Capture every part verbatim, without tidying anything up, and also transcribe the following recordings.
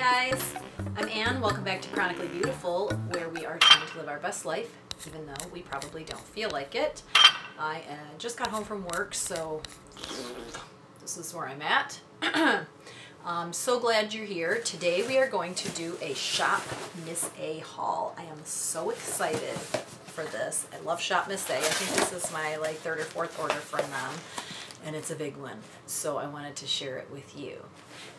guys, I'm Anne. Welcome back to Chronically Beautiful, where we are trying to live our best life, even though we probably don't feel like it. I uh, just got home from work, so this is where I'm at. I'm so glad you're here. Today we are going to do a Shop Miss A haul. I am so excited for this. I love Shop Miss A. I think this is my like third or fourth order from them, and it's a big one, so I wanted to share it with you.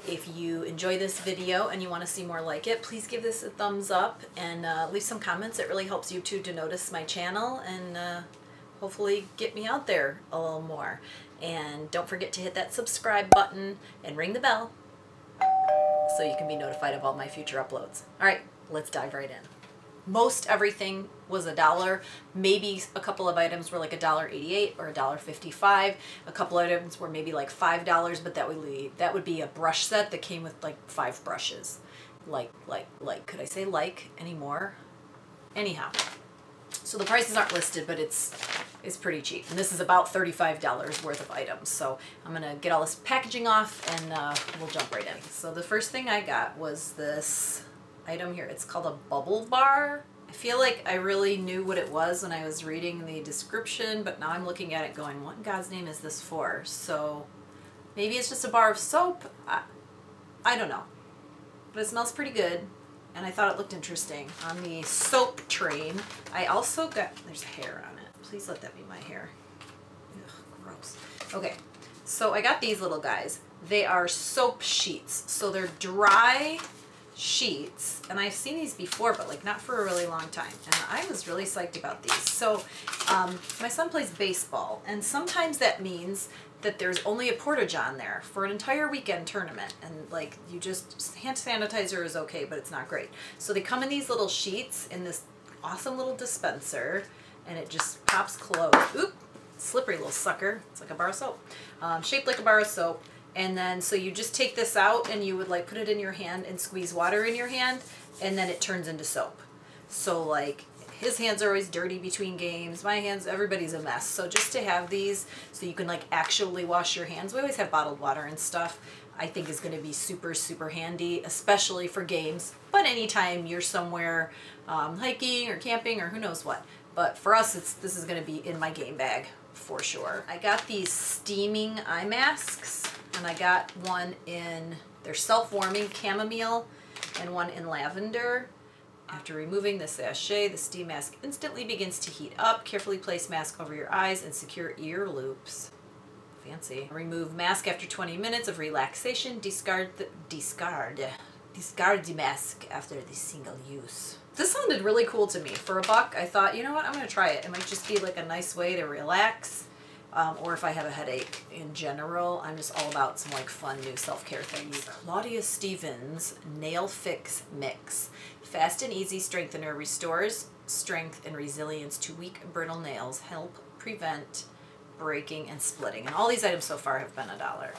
If you enjoy this video and you want to see more like it, please give this a thumbs up and uh, leave some comments. It really helps YouTube to notice my channel and uh, hopefully get me out there a little more. And don't forget to hit that subscribe button and ring the bell so you can be notified of all my future uploads. All right, let's dive right in. Most everything was a dollar. Maybe a couple of items were like a dollar eighty-eight or a dollar fifty-five. A couple of items were maybe like five dollars, but that would leave, that would be a brush set that came with like five brushes. Like, like, like. Could I say like anymore? Anyhow. So the prices aren't listed, but it's it's pretty cheap. And this is about thirty-five dollars worth of items. So I'm gonna get all this packaging off and uh, we'll jump right in. So the first thing I got was this item here. It's called a bubble bar. I feel like I really knew what it was when I was reading the description, but now I'm looking at it going, what in God's name is this for? So maybe it's just a bar of soap. I, I don't know, but it smells pretty good, and I thought it looked interesting. On the soap train, I also got, there's hair on it. Please let that be my hair. Ugh, gross. Okay, so I got these little guys. They are soap sheets, so they're dry sheets, and I've seen these before, but like not for a really long time, and I was really psyched about these. So um, my son plays baseball, and sometimes that means that there's only a porta-john there for an entire weekend tournament, and like you just, hand sanitizer is okay, but it's not great. So they come in these little sheets in this awesome little dispenser, and it just pops closed. Oop, slippery little sucker. It's like a bar of soap, um, shaped like a bar of soap. And then, so you just take this out and you would like put it in your hand and squeeze water in your hand, and then it turns into soap. So like his hands are always dirty between games. My hands, everybody's a mess. So just to have these so you can like actually wash your hands. We always have bottled water and stuff. I think is going to be super, super handy, especially for games. But anytime you're somewhere um, hiking or camping or who knows what. But for us, it's this is going to be in my game bag for sure. I got these steaming eye masks. And I got one in, they're self-warming chamomile, and one in lavender. After removing the sachet, the steam mask instantly begins to heat up. Carefully place mask over your eyes and secure ear loops. Fancy. Remove mask after twenty minutes of relaxation. Discard the, discard. Discard the mask after the single use. This sounded really cool to me. For a buck, I thought, you know what, I'm going to try it. It might just be like a nice way to relax. Um, or if I have a headache in general, I'm just all about some like fun new self-care things. Claudia Stevens Nail Fix Mix. Fast and easy strengthener restores strength and resilience to weak, brittle nails. Help prevent breaking and splitting. And all these items so far have been a dollar.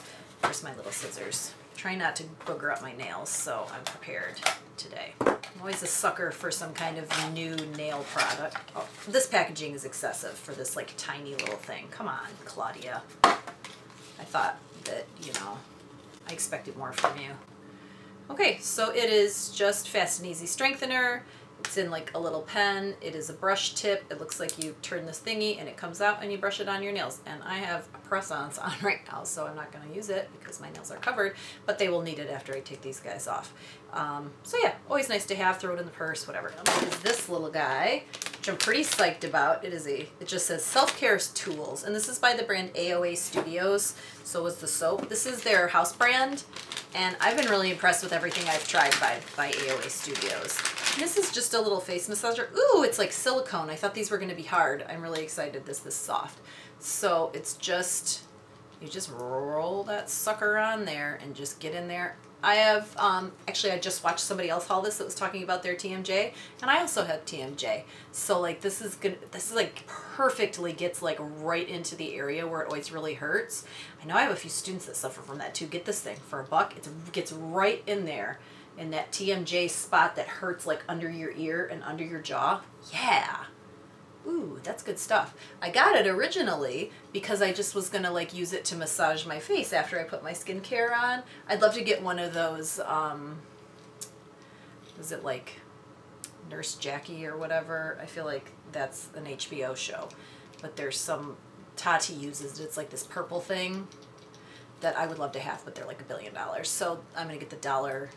Here's my little scissors. Try not to booger up my nails, so I'm prepared today. I'm always a sucker for some kind of new nail product. Oh, this packaging is excessive for this like tiny little thing. Come on, Claudia. I thought that, you know, I expected more from you. Okay, so it is just Fast and Easy Strengthener. It's in like a little pen. It is a brush tip. It looks like you turn this thingy and it comes out and you brush it on your nails. And I have press-ons on right now, so I'm not going to use it because my nails are covered, but they will need it after I take these guys off. Um, so yeah, always nice to have. Throw it in the purse, whatever. This little guy, which I'm pretty psyched about. It is a, it just says self-care tools, and this is by the brand A O A Studios. So is the soap. This is their house brand, and I've been really impressed with everything I've tried by, by A O A Studios. This is just a little face massager. Ooh, it's like silicone. I thought these were going to be hard. I'm really excited this is soft. So it's just, you just roll that sucker on there and just get in there. I have, um, actually I just watched somebody else haul this that was talking about their T M J, and I also have T M J. So like this is gonna, this is like perfectly gets like right into the area where it always really hurts. I know I have a few students that suffer from that too. Get this thing for a buck. It gets right in there in that T M J spot that hurts like under your ear and under your jaw. Yeah. Ooh, that's good stuff. I got it originally because I just was going to like use it to massage my face after I put my skincare on. I'd love to get one of those um, was it like Nurse Jackie or whatever? I feel like that's an H B O show. But there's some, Tati uses it. It's like this purple thing that I would love to have, but they're like a billion dollars. So I'm going to get the dollar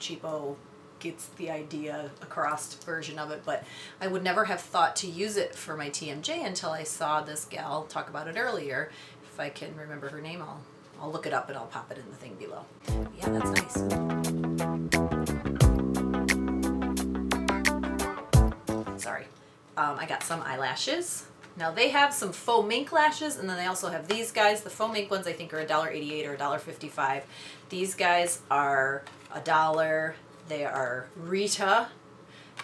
cheapo gets the idea across version of it, but I would never have thought to use it for my T M J until I saw this gal talk about it earlier. If I can remember her name, I'll, I'll look it up and I'll pop it in the thing below. Yeah, that's nice. Sorry. Um, I got some eyelashes. Now they have some faux mink lashes, and then they also have these guys. The faux mink ones I think are a dollar eighty-eight or a dollar fifty-five. These guys are a dollar. They are Rita,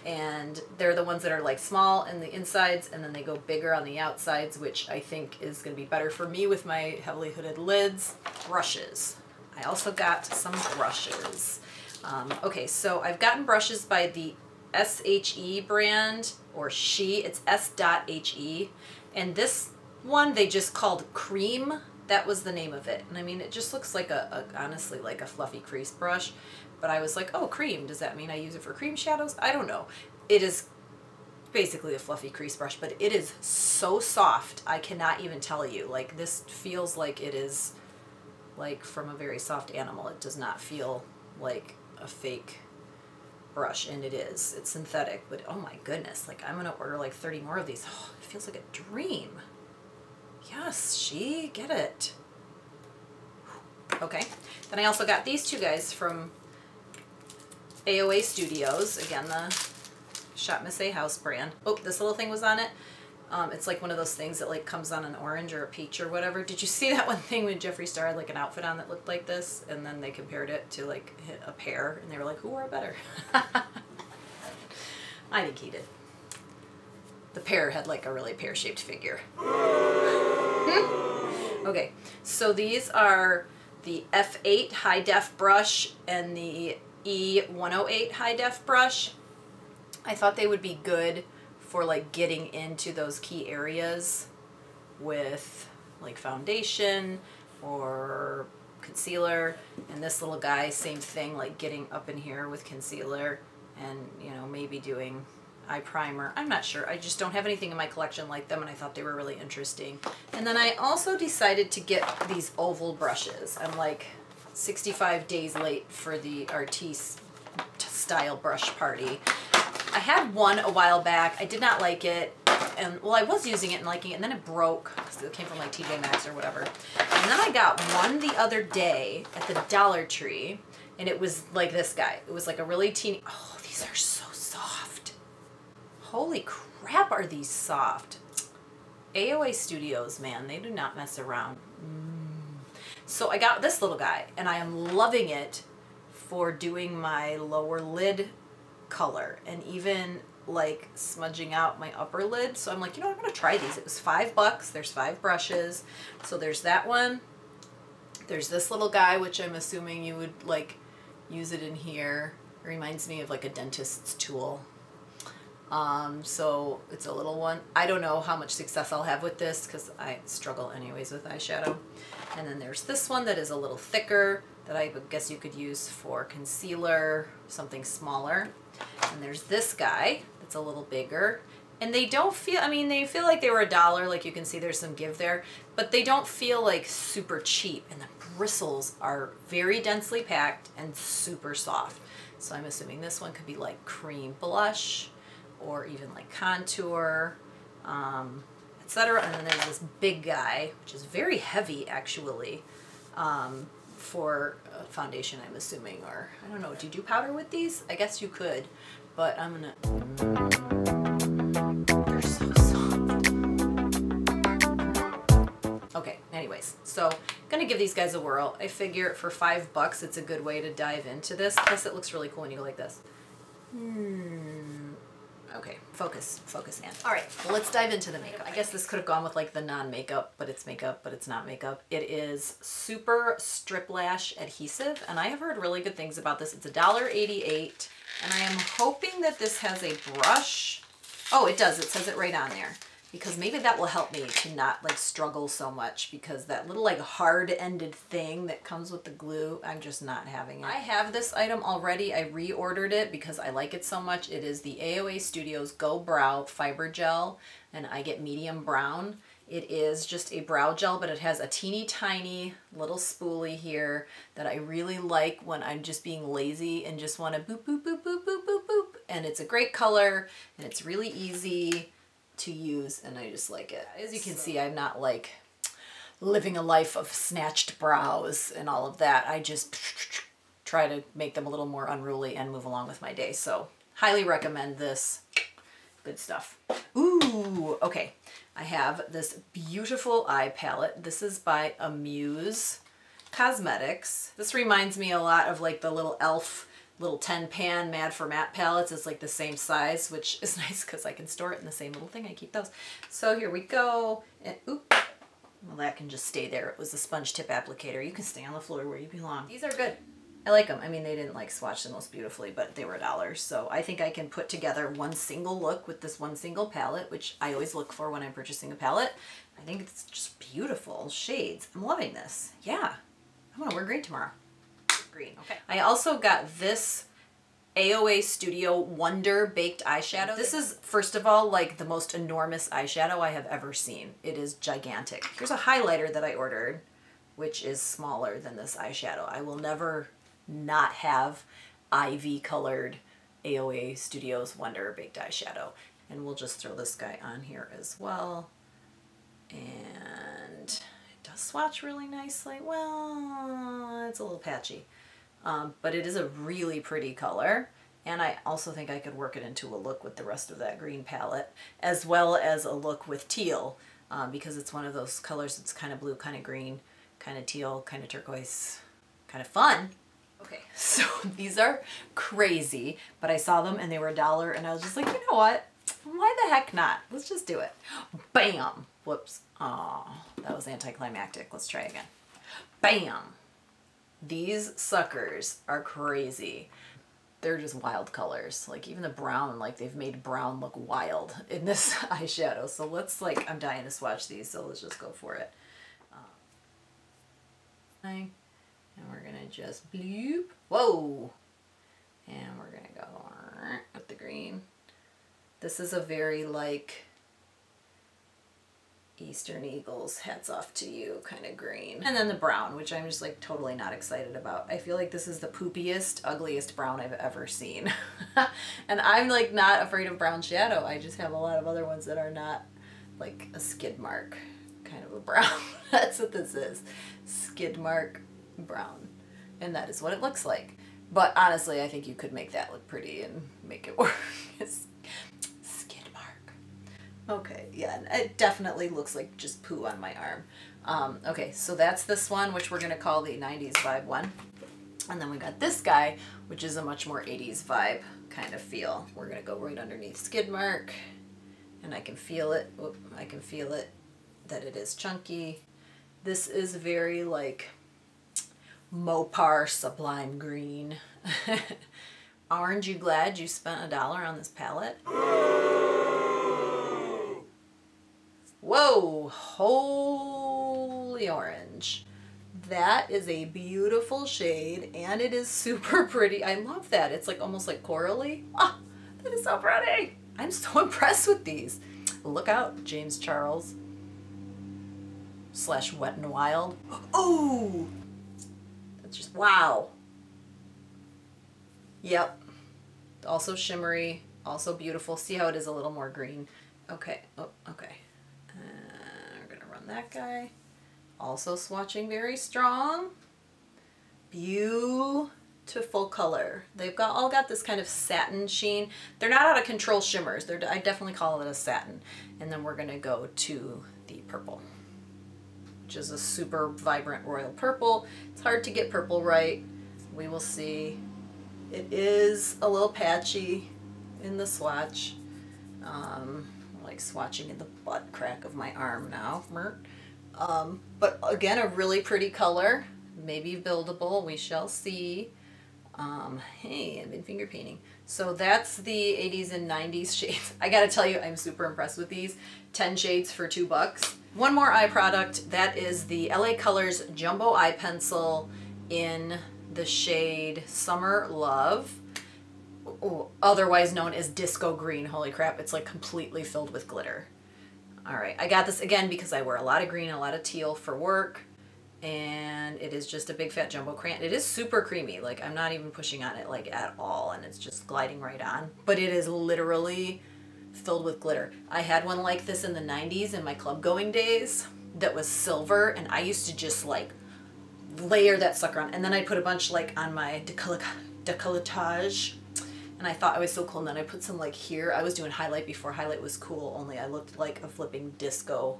and they're the ones that are like small in the insides and then they go bigger on the outsides, which I think is going to be better for me with my heavily hooded lids. Brushes. I also got some brushes. Um, okay, so I've gotten brushes by the S H E brand, or S H E. It's S H E. And this one they just called Cream. That was the name of it. And I mean, it just looks like a, a honestly, like a fluffy crease brush. But I was like, oh, cream. Does that mean I use it for cream shadows? I don't know. It is basically a fluffy crease brush, but it is so soft. I cannot even tell you. Like, this feels like it is, like, from a very soft animal. It does not feel like a fake brush, and it is. It's synthetic, but oh my goodness. Like, I'm going to order, like, thirty more of these. Oh, it feels like a dream. Yes, she get it. Okay. Then I also got these two guys from A O A Studios, again the Shop Miss A house brand. Oh, this little thing was on it. Um, it's like one of those things that like comes on an orange or a peach or whatever. Did you see that one thing when Jeffree Star had like an outfit on that looked like this? And then they compared it to like a pear and they were like, who wore it better? I think he did. The pear had like a really pear-shaped figure. hmm? Okay, so these are the F eight High Def brush and the E one oh eight High Def brush. I thought they would be good for like getting into those key areas with like foundation or concealer, and this little guy, same thing, like getting up in here with concealer and, you know, maybe doing eye primer. I'm not sure. I just don't have anything in my collection like them, and I thought they were really interesting. And then I also decided to get these oval brushes. I'm like sixty-five days late for the Artiste style brush party. I had one a while back. I did not like it. And well, I was using it and liking it, and then it broke. So it came from like T J Maxx or whatever. And then I got one the other day at the Dollar Tree, and it was like this guy. It was like a really teeny. Oh, these are so soft. Holy crap, are these soft. A O A Studios, man, they do not mess around. So I got this little guy, and I am loving it for doing my lower lid color and even like smudging out my upper lid. So I'm like, you know, I'm going to try these. It was five bucks. There's five brushes. So there's that one. There's this little guy, which I'm assuming you would like use it in here. It reminds me of like a dentist's tool. Um, so it's a little one. I don't know how much success I'll have with this because I struggle anyways with eyeshadow. And then there's this one that is a little thicker that I would guess you could use for concealer, something smaller. And there's this guy that's a little bigger. And they don't feel, I mean, they feel like they were a dollar, like you can see there's some give there, but they don't feel like super cheap. And the bristles are very densely packed and super soft. So I'm assuming this one could be like cream blush or even like contour. Um, et cetera. And then there's this big guy, which is very heavy actually, um, for foundation, I'm assuming, or I don't know, do you do powder with these? I guess you could, but I'm gonna... They're so soft. Okay, anyways, so I'm gonna give these guys a whirl. I figure for five bucks, it's a good way to dive into this. Plus it looks really cool when you go like this. Hmm. Okay, focus, focus, Anne. All right, well, let's dive into the makeup. I guess this could have gone with like the non-makeup, but it's makeup, but it's not makeup. It is Super Strip Lash Adhesive, and I have heard really good things about this. It's a dollar eighty-eight, and I am hoping that this has a brush. Oh, it does. It says it right on there. because maybe that will help me to not like struggle so much, because that little like hard-ended thing that comes with the glue, I'm just not having it. I have this item already. I reordered it because I like it so much. It is the A O A Studios Go Brow Fiber Gel, and I get medium brown. It is just a brow gel, but it has a teeny tiny little spoolie here that I really like when I'm just being lazy and just want to boop, boop, boop, boop, boop, boop, boop. And it's a great color, and it's really easy to use, and I just like it. As you can see, I'm not like living a life of snatched brows and all of that. I just try to make them a little more unruly and move along with my day. So highly recommend this. Good stuff. Ooh, okay. I have this beautiful eye palette. This is by Amuse Cosmetics. This reminds me a lot of like the little e l f little ten pan Mad for Matte palettes. It's like the same size, which is nice because I can store it in the same little thing. I keep those. So here we go. And, oop. Well, that can just stay there. It was a sponge tip applicator. You can stay on the floor where you belong. These are good. I like them. I mean, they didn't like swatch the most beautifully, but they were a dollar. So I think I can put together one single look with this one single palette, which I always look for when I'm purchasing a palette. I think it's just beautiful shades. I'm loving this. Yeah. I'm going to wear green tomorrow. Green. Okay. I also got this A O A Studio Wonder Baked Eyeshadow. This is, first of all, like the most enormous eyeshadow I have ever seen. It is gigantic. Here's a highlighter that I ordered, which is smaller than this eyeshadow. I will never not have ivy colored A O A Studios Wonder Baked Eyeshadow. And we'll just throw this guy on here as well. And it does swatch really nicely. Well, it's a little patchy, um, but it is a really pretty color. And I also think I could work it into a look with the rest of that green palette, as well as a look with teal, um, because it's one of those colors that's kind of blue, kind of green, kind of teal, kind of turquoise, kind of fun. Okay, so these are crazy, but I saw them and they were a dollar and I was just like, you know what? Why the heck not? Let's just do it. Bam! Whoops. Oh, that was anticlimactic. Let's try again. Bam! These suckers are crazy. They're just wild colors. Like even the brown, like they've made brown look wild in this eyeshadow. So let's like, I'm dying to swatch these, so let's just go for it. Um, I And we're gonna just bloop. Whoa! And we're gonna go with the green. This is a very like Eastern Eagles, hats off to you kind of green. And then the brown, which I'm just like totally not excited about. I feel like this is the poopiest, ugliest brown I've ever seen. And I'm like not afraid of brown shadow. I just have a lot of other ones that are not like a skid mark kind of a brown. That's what this is. Skid mark brown, and that is what it looks like. But honestly, I think you could make that look pretty and make it work. Skid mark. Okay, yeah, it definitely looks like just poo on my arm. Um, okay, so that's this one, which we're gonna call the nineties vibe one. And then we got this guy, which is a much more eighties vibe kind of feel. We're gonna go right underneath skid mark, and I can feel it. Oop, I can feel it, that it is chunky. This is very like Mopar Sublime Green. Aren't you glad you spent a dollar on this palette? Whoa! Holy orange. That is a beautiful shade and it is super pretty. I love that. It's like almost like corally. Ah, that is so pretty. I'm so impressed with these. Look out, James Charles slash Wet and Wild. Oh! Just wow. Yep. Also shimmery, also beautiful. See how it is a little more green. Okay. Oh, okay. Uh, we're gonna run that guy. Also swatching very strong. Beautiful color. They've got all got this kind of satin sheen. They're not out of control shimmers. They're I definitely call it a satin. And then we're gonna go to the purple, which is a super vibrant royal purple. It's hard to get purple right. We will see. It is a little patchy in the swatch. Um, like swatching in the butt crack of my arm now. Um, but again, a really pretty color. Maybe buildable, we shall see. Um, hey, I've been finger painting. So that's the eighties and nineties shades. I gotta tell you, I'm super impressed with these. ten shades for two bucks. One more eye product, that is the L A Colors Jumbo Eye Pencil in the shade Summer Love, ooh, otherwise known as Disco Green. Holy crap, it's like completely filled with glitter. All right, I got this again because I wear a lot of green and a lot of teal for work. And it is just a big fat jumbo crayon. It is super creamy. Like, I'm not even pushing on it like at all, and it's just gliding right on. But it is literally filled with glitter. I had one like this in the nineties in my club going days that was silver, and I used to just like layer that sucker on. And then I put a bunch like on my decolletage, and I thought I was so cool. And then I put some like here. I was doing highlight before highlight was cool, only I looked like a flipping disco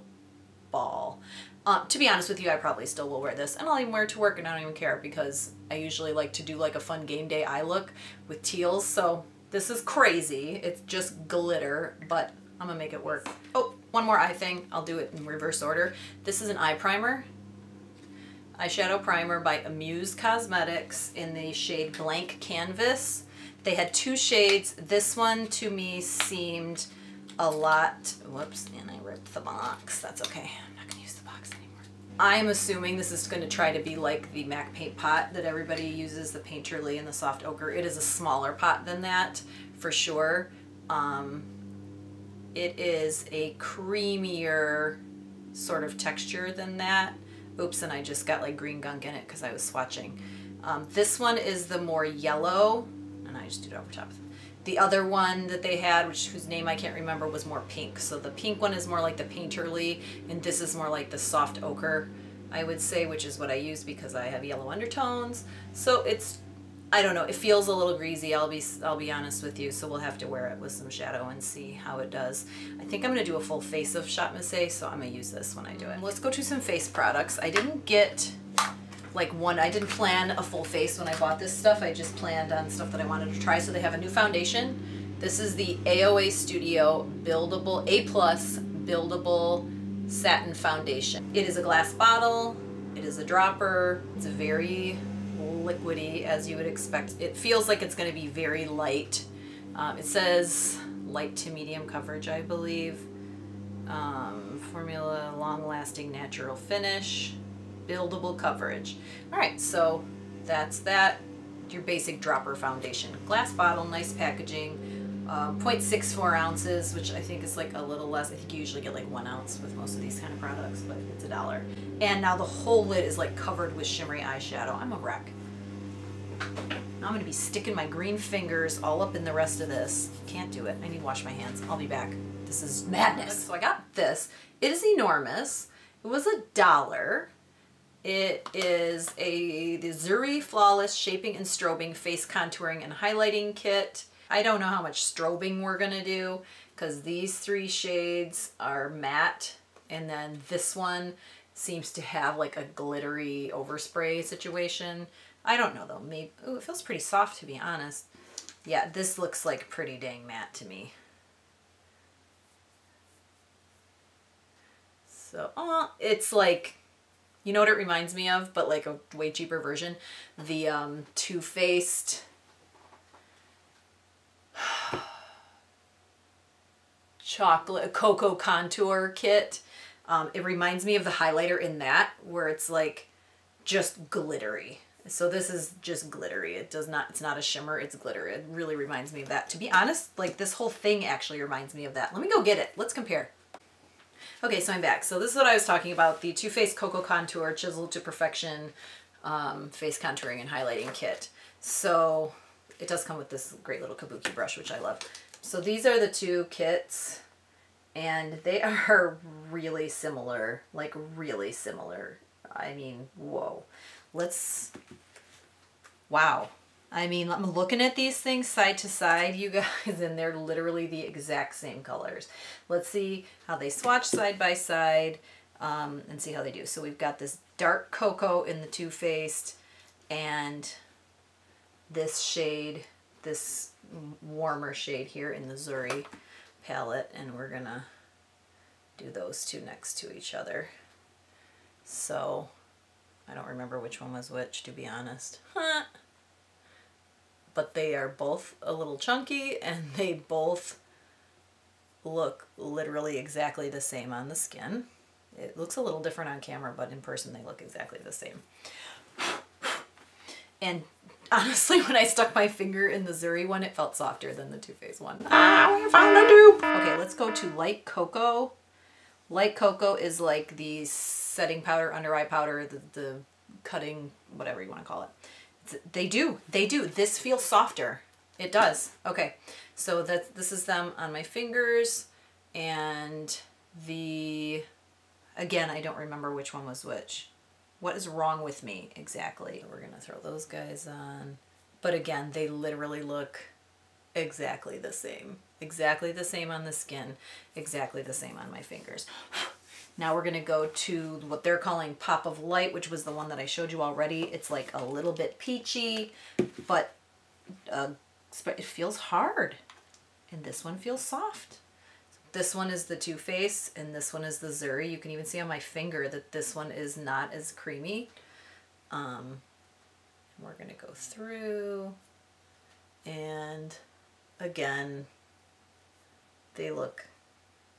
ball. Uh, to be honest with you, I probably still will wear this, and I'll even wear it to work, and I don't even care because I usually like to do like a fun game day eye look with teals. So this is crazy. It's just glitter, but I'm gonna make it work. Oh, one more eye thing. I'll do it in reverse order. This is an eye primer, eyeshadow primer by Amuse Cosmetics in the shade Blank Canvas. They had two shades. This one to me seemed a lot, whoops, and I ripped the box. That's okay. I'm not gonna use the box anymore. I'm assuming this is gonna try to be like the MAC paint pot that everybody uses, the Painterly and the Soft Ochre. It is a smaller pot than that for sure. Um, it is a creamier sort of texture than that. Oops, and I just got like green gunk in it because I was swatching. Um, this one is the more yellow, and I just did it over top of it. The other one that they had, which whose name I can't remember, was more pink. So the pink one is more like the Painterly, and this is more like the Soft Ochre, I would say, which is what I use because I have yellow undertones. So it's, I don't know, it feels a little greasy, I'll be, I'll be honest with you. So we'll have to wear it with some shadow and see how it does. I think I'm gonna do a full face of Shop Miss A, so I'm gonna use this when I do it. Let's go to some face products. I didn't get like one, I didn't plan a full face when I bought this stuff. I just planned on stuff that I wanted to try. So they have a new foundation. This is the A O A Studio Buildable, A Plus Buildable Satin Foundation. It is a glass bottle. It is a dropper. It's very liquidy, as you would expect. It feels like it's gonna be very light. Um, it says light to medium coverage, I believe. Um, formula, long lasting natural finish. Buildable coverage. All right, so that's that. Your basic dropper foundation. Glass bottle, nice packaging, uh, zero point six four ounces, which I think is like a little less. I think you usually get like one ounce with most of these kind of products, but it's a dollar. And now the whole lid is like covered with shimmery eyeshadow. I'm a wreck. Now I'm gonna be sticking my green fingers all up in the rest of this. Can't do it. I need to wash my hands. I'll be back. This is madness. So I got this. It is enormous. It was a dollar. It is a the Zuri Flawless Shaping and Strobing Face Contouring and Highlighting Kit. I don't know how much strobing we're gonna do because these three shades are matte, and then this one seems to have like a glittery overspray situation. I don't know though, maybe, ooh, it feels pretty soft to be honest. Yeah, this looks like pretty dang matte to me. So, oh, it's like, you know what it reminds me of, but like a way cheaper version? The um, Too Faced Chocolate Cocoa Contour Kit. Um, it reminds me of the highlighter in that, where it's like just glittery. So this is just glittery. It does not, it's not a shimmer, it's glitter. It really reminds me of that. To be honest, like this whole thing actually reminds me of that. Let me go get it, let's compare. Okay, so I'm back. So this is what I was talking about, the Too Faced Cocoa Contour Chiseled to Perfection um, Face Contouring and Highlighting Kit. So it does come with this great little kabuki brush, which I love. So these are the two kits, and they are really similar, like really similar. I mean, whoa. Let's, wow. I mean, I'm looking at these things side to side, you guys, and they're literally the exact same colors. Let's see how they swatch side by side um, and see how they do. So we've got this dark cocoa in the Too Faced and this shade, this warmer shade here in the Zuri palette, and we're gonna do those two next to each other. So I don't remember which one was which, to be honest. Huh. but they are both a little chunky and they both look literally exactly the same on the skin. It looks a little different on camera, but in person they look exactly the same. And honestly, when I stuck my finger in the Zuri one, it felt softer than the Too Faced one. Ah, we found a dupe! Okay, let's go to Light Cocoa. Light Cocoa is like the setting powder, under eye powder, the, the cutting, whatever you want to call it. It's, they do, they do. This feels softer. It does. Okay, so that this is them on my fingers, and the, again, I don't remember which one was which. What is wrong with me exactly? We're gonna throw those guys on. But again, they literally look exactly the same. Exactly the same on the skin, exactly the same on my fingers. Now we're gonna go to what they're calling Pop of Light, which was the one that I showed you already. It's like a little bit peachy, but uh, it feels hard. And this one feels soft. This one is the Too Faced, and this one is the Zuri. You can even see on my finger that this one is not as creamy. Um, we're gonna go through, and again, they look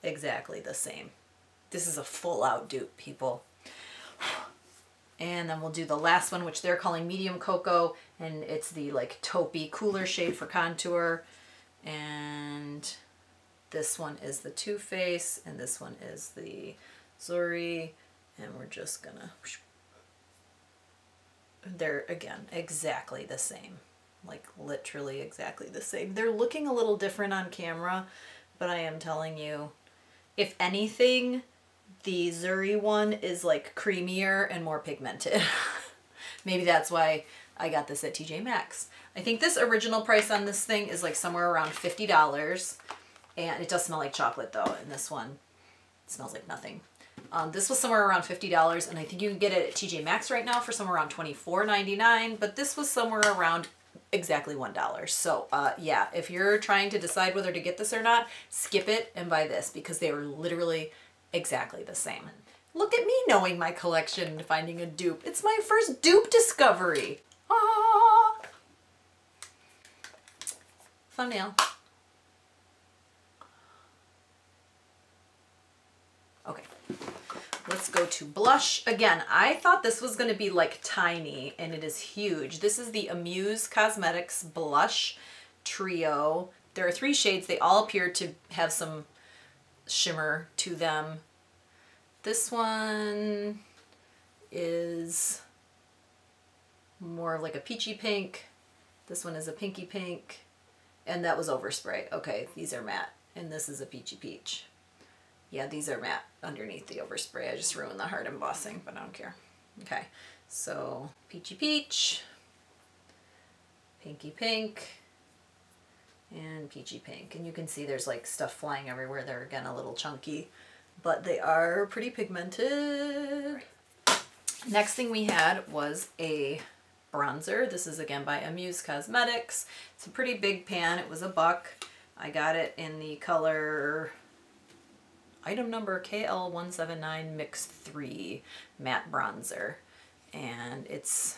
exactly the same. This is a full-out dupe, people. And then we'll do the last one, which they're calling Medium Cocoa, and it's the like taupey cooler shade for contour, and this one is the Too Faced, and this one is the Zuri, and we're just gonna... They're, again, exactly the same. Like, literally exactly the same. They're looking a little different on camera, but I am telling you, if anything, the Zuri one is, like, creamier and more pigmented. Maybe that's why I got this at T J Maxx. I think this original price on this thing is, like, somewhere around fifty dollars. And it does smell like chocolate, though, and this one smells like nothing. Um, this was somewhere around fifty dollars, and I think you can get it at T J Maxx right now for somewhere around twenty-four ninety-nine, but this was somewhere around exactly one dollar. So, uh, yeah, if you're trying to decide whether to get this or not, skip it and buy this, because they were literally exactly the same. Look at me knowing my collection and finding a dupe. It's my first dupe discovery. Ah! Thumbnail. Okay, let's go to blush. Again, I thought this was going to be like tiny, and it is huge. This is the Amuse Cosmetics Blush Trio. There are three shades. They all appear to have some shimmer to them. This one is more of like a peachy pink. This one is a pinky pink. And that was overspray. Okay, these are matte. And this is a peachy peach. Yeah, these are matte underneath the overspray. I just ruined the hard embossing, but I don't care. Okay, so peachy peach, pinky pink, and peachy pink. And you can see there's like stuff flying everywhere. They're again a little chunky, but they are pretty pigmented. Next thing we had was a bronzer. This is again by Amuse Cosmetics. It's a pretty big pan. It was a buck. I got it in the color... item number K L one seven nine Mix three Matte Bronzer. And it's,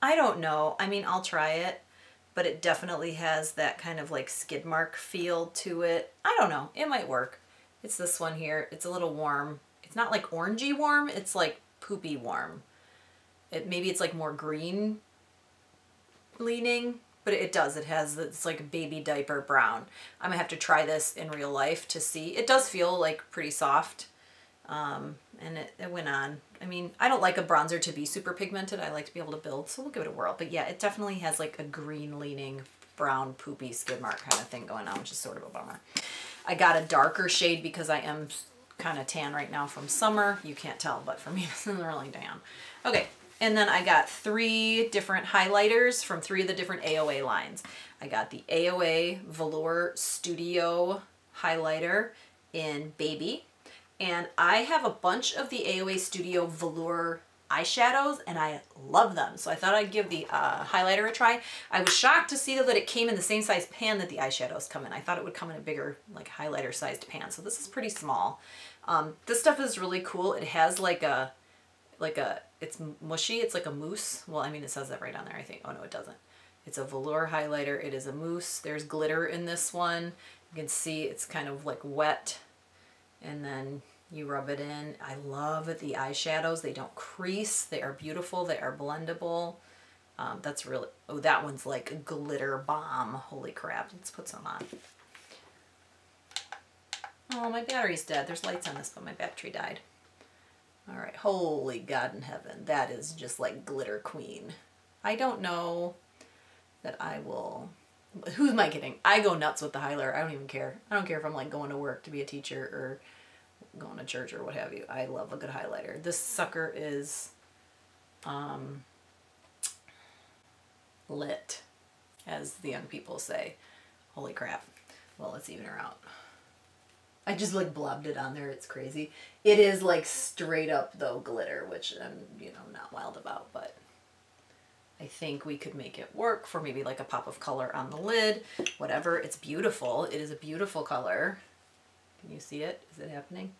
I don't know. I mean, I'll try it, but it definitely has that kind of like skid mark feel to it. I don't know. It might work. It's this one here. It's a little warm. It's not like orangey warm. It's like poopy warm. It, maybe it's like more green leaning. But it does, it has, it's like baby diaper brown. I'm gonna have to try this in real life to see. It does feel like pretty soft, um, and it, it went on. I mean, I don't like a bronzer to be super pigmented. I like to be able to build, so we'll give it a whirl. But yeah, it definitely has like a green leaning, brown, poopy, skid mark kind of thing going on, which is sort of a bummer. I got a darker shade because I am kind of tan right now from summer. You can't tell, but for me, this is really tan. Okay. And then I got three different highlighters from three of the different A O A lines. I got the A O A Velour Studio Highlighter in Baby. And I have a bunch of the A O A Studio Velour eyeshadows, and I love them. So I thought I'd give the uh, highlighter a try. I was shocked to see though that it came in the same size pan that the eyeshadows come in. I thought it would come in a bigger like highlighter sized pan. So this is pretty small. Um, this stuff is really cool. It has like a like a, it's mushy, it's like a mousse. Well, I mean, it says that right on there, I think. Oh no, it doesn't. It's a velour highlighter. It is a mousse. There's glitter in this one. You can see it's kind of like wet, and then you rub it in. I love it. The eyeshadows, they don't crease. They are beautiful. They are blendable. Um, that's really, oh, that one's like a glitter bomb. Holy crap. Let's put some on. Oh, my battery's dead. There's lights on this, but my battery died. All right. Holy God in heaven. That is just like glitter queen. I don't know that I will, who am I kidding? I go nuts with the highlighter. I don't even care. I don't care if I'm like going to work to be a teacher or going to church or what have you. I love a good highlighter. This sucker is um, lit, as the young people say. Holy crap. Well, let's even her out. I just like blobbed it on there. It's crazy. It is like straight up though glitter, which I'm, you know, not wild about, but I think we could make it work for maybe like a pop of color on the lid, whatever. It's beautiful. It is a beautiful color. Can you see it? Is it happening?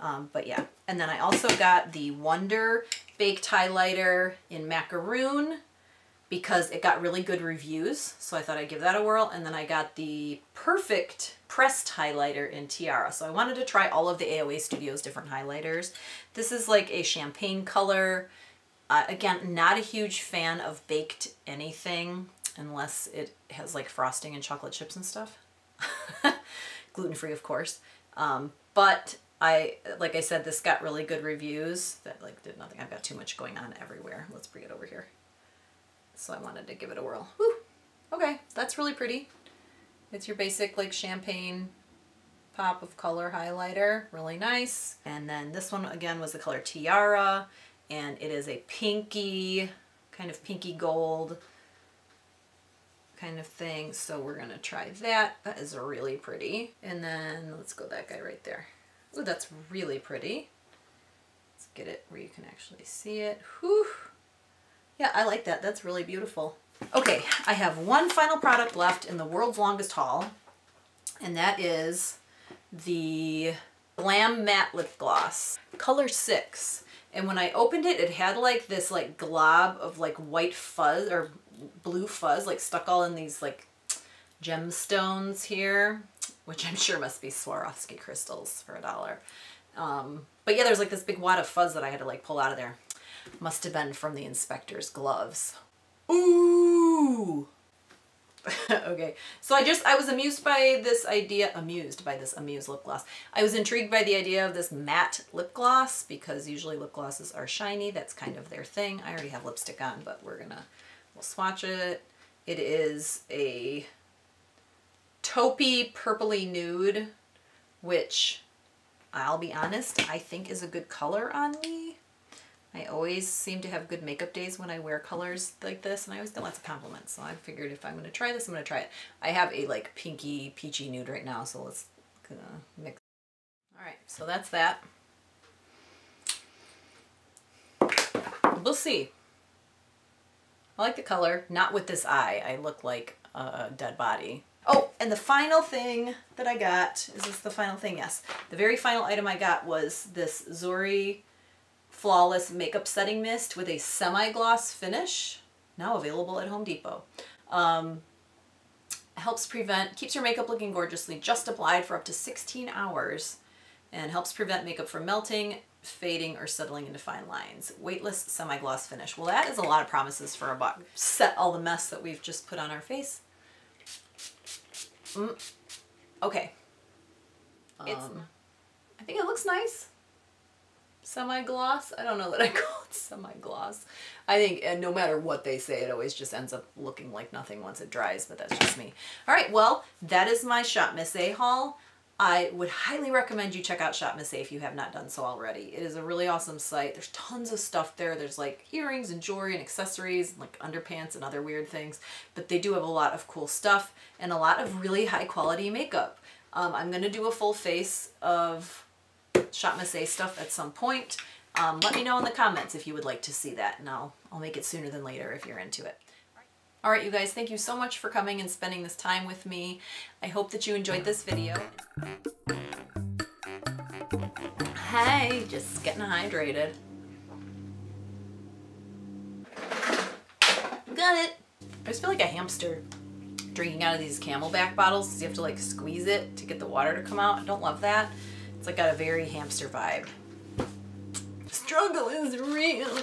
Um, but yeah. And then I also got the Wonder Baked Highlighter in Macaroon because it got really good reviews. So I thought I'd give that a whirl. And then I got the Perfect Pressed Highlighter in Tiara. So I wanted to try all of the A O A Studios different highlighters. This is like a champagne color. Uh, again, not a huge fan of baked anything unless it has like frosting and chocolate chips and stuff. Gluten-free, of course. Um, but I, like I said, this got really good reviews. That like did nothing. I've got too much going on everywhere. Let's bring it over here. So I wanted to give it a whirl. Woo! Okay, that's really pretty. It's your basic like champagne pop of color highlighter. Really nice. And then this one again was the color Tiara, and it is a pinky, kind of pinky gold kind of thing. So we're gonna try that. That is really pretty. And then let's go that guy right there. Oh, that's really pretty. Let's get it where you can actually see it. Whew. Yeah, I like that. That's really beautiful. Okay, I have one final product left in the world's longest haul, and that is the Glam Matte Lip Gloss, color six. And when I opened it, it had like this like glob of like white fuzz or blue fuzz like stuck all in these like gemstones here, which I'm sure must be Swarovski crystals for a dollar. Um, but yeah, there's like this big wad of fuzz that I had to like pull out of there. Must have been from the inspector's gloves. Ooh! Okay, so I just, I was amused by this idea, amused by this Amuse lip gloss. I was intrigued by the idea of this matte lip gloss because usually lip glosses are shiny. That's kind of their thing. I already have lipstick on, but we're gonna, we'll swatch it. It is a taupey purpley nude, which I'll be honest, I think is a good color on me. I always seem to have good makeup days when I wear colors like this, and I always get lots of compliments. So I figured if I'm gonna try this, I'm gonna try it. I have a like pinky peachy nude right now, so let's uh, mix. All right, so that's that. We'll see. I like the color, not with this eye. I look like a dead body. Oh, and the final thing that I got, is this the final thing? Yes. The very final item I got was this Zuri Flawless Makeup Setting Mist with a semi-gloss finish, now available at Home Depot. Um, helps prevent, keeps your makeup looking gorgeously, just applied for up to sixteen hours, and helps prevent makeup from melting, fading, or settling into fine lines. Weightless semi-gloss finish. Well, that is a lot of promises for a buck. Set all the mess that we've just put on our face. Mm. Okay. Um, it's, I think it looks nice. Semi-gloss? I don't know that I call it semi-gloss. I think, and no matter what they say, it always just ends up looking like nothing once it dries, but that's just me. All right, well, that is my Shop Miss A haul. I would highly recommend you check out Shop Miss A if you have not done so already. It is a really awesome site. There's tons of stuff there. There's like earrings and jewelry and accessories and like underpants and other weird things, but they do have a lot of cool stuff and a lot of really high quality makeup. Um, I'm gonna do a full face of Shop Miss A stuff at some point. Um, let me know in the comments if you would like to see that, and I'll, I'll make it sooner than later if you're into it. All right, you guys, thank you so much for coming and spending this time with me. I hope that you enjoyed this video. Hey, just getting hydrated. got it. I just feel like a hamster drinking out of these Camelback bottles, because you have to like squeeze it to get the water to come out. I don't love that. It's like got a very hamster vibe. Struggle is real.